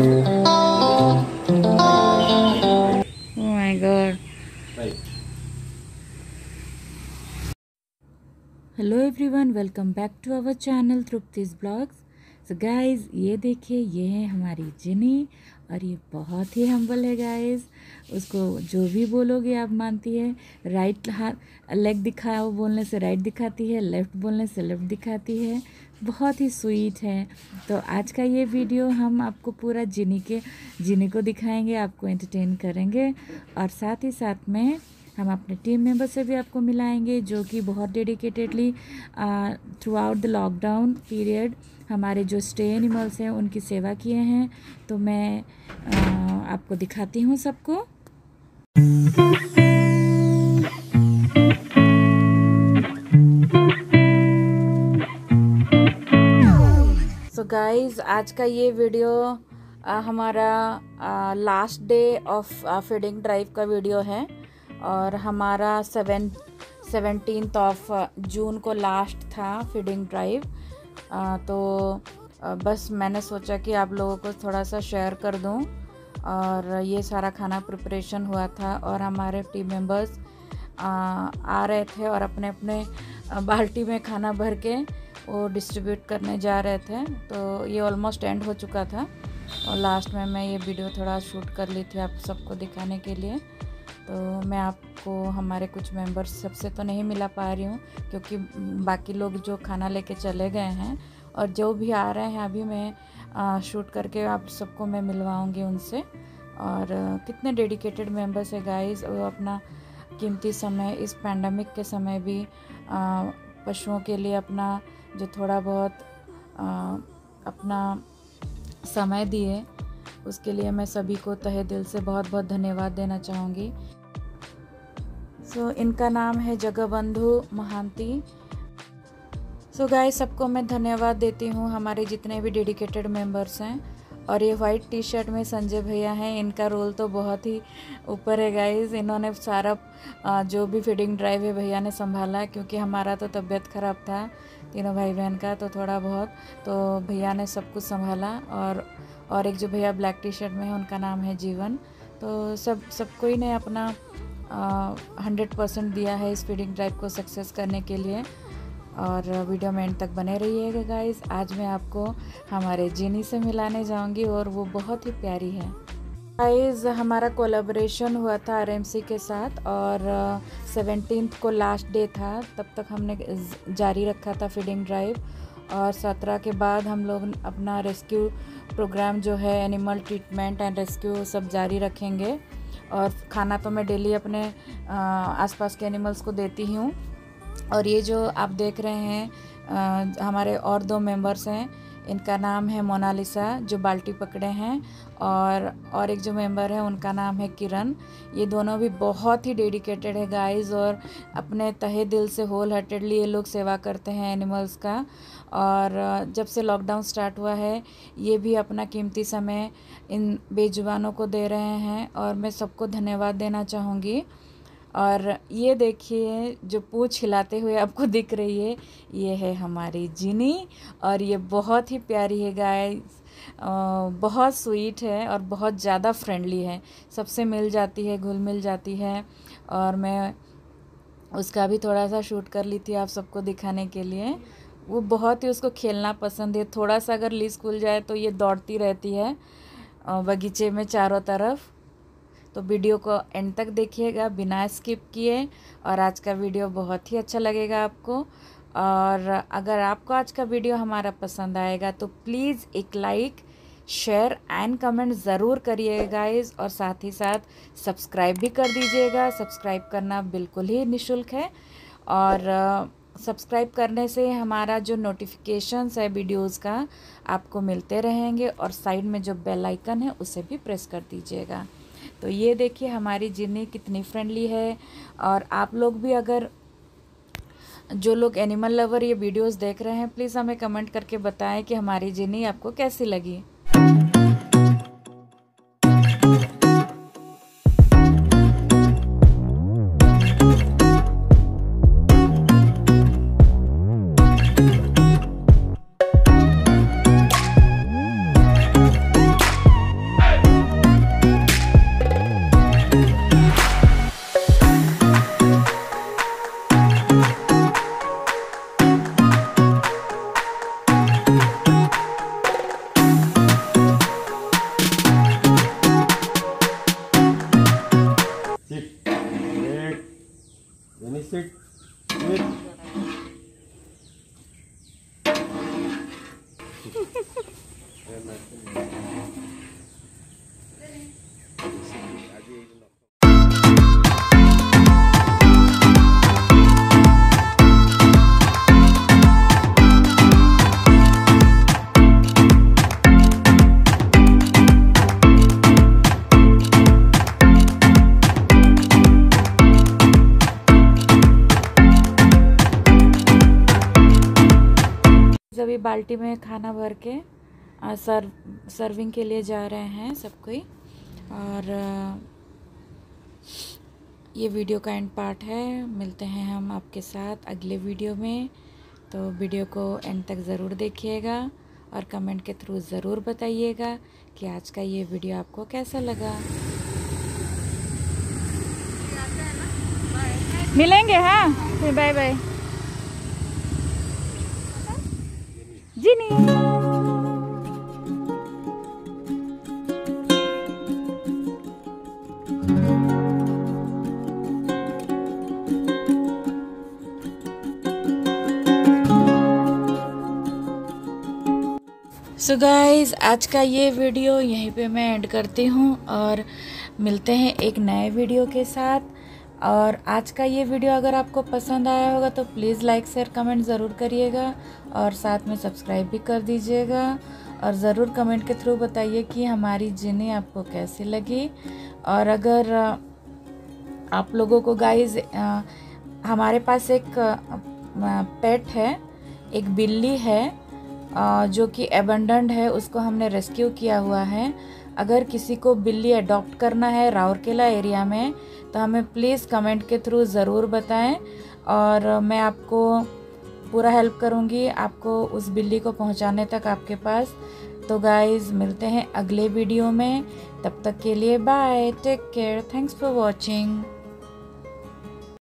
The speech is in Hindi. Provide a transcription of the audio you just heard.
Oh my God. Hello everyone, welcome back to our channel तृप्तिस blogs. So guys, ये देखिए, ये है हमारी जिनी और ये बहुत ही हम्बल है गाइज़। उसको जो भी बोलोगे आप मानती है। राइट हाथ लेग दिखाओ बोलने से राइट दिखाती है, लेफ़्ट बोलने से लेफ़्ट दिखाती है। बहुत ही स्वीट है। तो आज का ये वीडियो हम आपको पूरा जिनी को दिखाएंगे, आपको एंटरटेन करेंगे और साथ ही साथ में हम अपने टीम मेंबर से भी आपको मिलाएंगे जो कि बहुत dedicatedly throughout the lockdown period हमारे जो स्टे एनिमल्स हैं उनकी सेवा किए हैं। तो मैं आपको दिखाती हूँ सबको। सो गाइज, आज का ये वीडियो हमारा last day of feeding drive का वीडियो है और हमारा 17th ऑफ जून को लास्ट था फीडिंग ड्राइव। तो बस मैंने सोचा कि आप लोगों को थोड़ा सा शेयर कर दूं। और ये सारा खाना प्रिपरेशन हुआ था और हमारे टीम मेंबर्स आ रहे थे और अपने अपने बाल्टी में खाना भर के वो डिस्ट्रीब्यूट करने जा रहे थे। तो ये ऑलमोस्ट एंड हो चुका था और लास्ट में मैं ये वीडियो थोड़ा शूट कर ली थी आप सबको दिखाने के लिए। तो मैं आपको हमारे कुछ मेंबर्स सबसे तो नहीं मिला पा रही हूँ क्योंकि बाकी लोग जो खाना लेके चले गए हैं और जो भी आ रहे हैं अभी मैं शूट करके आप सबको मैं मिलवाऊँगी उनसे। और कितने डेडिकेटेड मेंबर्स है गाइस, वो अपना कीमती समय इस पैंडमिक के समय भी पशुओं के लिए अपना जो थोड़ा बहुत अपना समय दिए, उसके लिए मैं सभी को तहे दिल से बहुत बहुत धन्यवाद देना चाहूँगी। सो इनका नाम है जगबंधु महान्ती। सो गाइस, सबको मैं धन्यवाद देती हूँ, हमारे जितने भी डेडिकेटेड मेंबर्स हैं। और ये वाइट टी शर्ट में संजय भैया हैं, इनका रोल तो बहुत ही ऊपर है गाइस। इन्होंने सारा जो भी फीडिंग ड्राइव है भैया ने संभाला क्योंकि हमारा तो तबीयत ख़राब था तीनों भाई बहन का, तो थोड़ा बहुत तो भैया ने सब कुछ संभाला। और एक जो भैया ब्लैक टी शर्ट में है उनका नाम है जीवन। तो सबको ही ने अपना 100% दिया है इस फीडिंग ड्राइव को सक्सेस करने के लिए। और वीडियो में एंड तक बने रहिएगा गाइस। आज मैं आपको हमारे जीनी से मिलाने जाऊंगी और वो बहुत ही प्यारी है गाइस। हमारा कोलैबोरेशन हुआ था आरएमसी के साथ और 17th को लास्ट डे था, तब तक हमने जारी रखा था फीडिंग ड्राइव। और 17 के बाद हम लोग अपना रेस्क्यू प्रोग्राम जो है एनिमल ट्रीटमेंट एंड रेस्क्यू सब जारी रखेंगे। और खाना तो मैं डेली अपने आसपास के एनिमल्स को देती हूँ। और ये जो आप देख रहे हैं हमारे और दो मेंबर्स हैं, इनका नाम है मोनालिसा जो बाल्टी पकड़े हैं और एक जो मेंबर है उनका नाम है किरण। ये दोनों भी बहुत ही डेडिकेटेड है गाइस और अपने तहे दिल से होल हार्टेडली ये लोग सेवा करते हैं एनिमल्स का। और जब से लॉकडाउन स्टार्ट हुआ है ये भी अपना कीमती समय इन बेजुबानों को दे रहे हैं और मैं सबको धन्यवाद देना चाहूँगी। और ये देखिए, जो पूँछ हिलाते हुए आपको दिख रही है, ये है हमारी जिनी और ये बहुत ही प्यारी है गाइस। बहुत स्वीट है और बहुत ज़्यादा फ्रेंडली है, सबसे मिल जाती है, घुल मिल जाती है। और मैं उसका भी थोड़ा सा शूट कर ली थी आप सबको दिखाने के लिए। वो बहुत ही, उसको खेलना पसंद है, थोड़ा सा अगर लीज खुल जाए तो ये दौड़ती रहती है बगीचे में चारों तरफ। तो वीडियो को एंड तक देखिएगा बिना स्किप किए और आज का वीडियो बहुत ही अच्छा लगेगा आपको। और अगर आपको आज का वीडियो हमारा पसंद आएगा तो प्लीज़ एक लाइक, शेयर एंड कमेंट ज़रूर करिएगा गाइज़। और साथ ही साथ सब्सक्राइब भी कर दीजिएगा, सब्सक्राइब करना बिल्कुल ही निःशुल्क है। और सब्सक्राइब करने से हमारा जो नोटिफिकेशंस है वीडियोस का आपको मिलते रहेंगे और साइड में जो बेल आइकन है उसे भी प्रेस कर दीजिएगा। तो ये देखिए हमारी जिनी कितनी फ्रेंडली है। और आप लोग भी, अगर जो लोग एनिमल लवर ये वीडियोस देख रहे हैं, प्लीज़ हमें कमेंट करके बताएं कि हमारी जिनी आपको कैसी लगी। बाल्टी में खाना भर के सर्विंग के लिए जा रहे हैं सब कोई। और ये वीडियो का एंड पार्ट है। मिलते हैं हम आपके साथ अगले वीडियो में, तो वीडियो को एंड तक ज़रूर देखिएगा और कमेंट के थ्रू ज़रूर बताइएगा कि आज का ये वीडियो आपको कैसा लगा। मिलेंगे, हाँ, बाय बाय जी। नहीं। सो गाइज़, आज का ये वीडियो यहीं पे मैं एंड करती हूँ और मिलते हैं एक नए वीडियो के साथ। और आज का ये वीडियो अगर आपको पसंद आया होगा तो प्लीज़ लाइक शेयर कमेंट ज़रूर करिएगा और साथ में सब्सक्राइब भी कर दीजिएगा। और ज़रूर कमेंट के थ्रू बताइए कि हमारी जर्नी आपको कैसी लगी। और अगर आप लोगों को गाइज़, हमारे पास एक पेट है, एक बिल्ली है जो कि एबंडेंड है, उसको हमने रेस्क्यू किया हुआ है। अगर किसी को बिल्ली अडॉप्ट करना है राउरकेला एरिया में तो हमें प्लीज़ कमेंट के थ्रू ज़रूर बताएं और मैं आपको पूरा हेल्प करूंगी आपको उस बिल्ली को पहुंचाने तक आपके पास। तो गाइज़, मिलते हैं अगले वीडियो में, तब तक के लिए bye, take care, thanks for watching.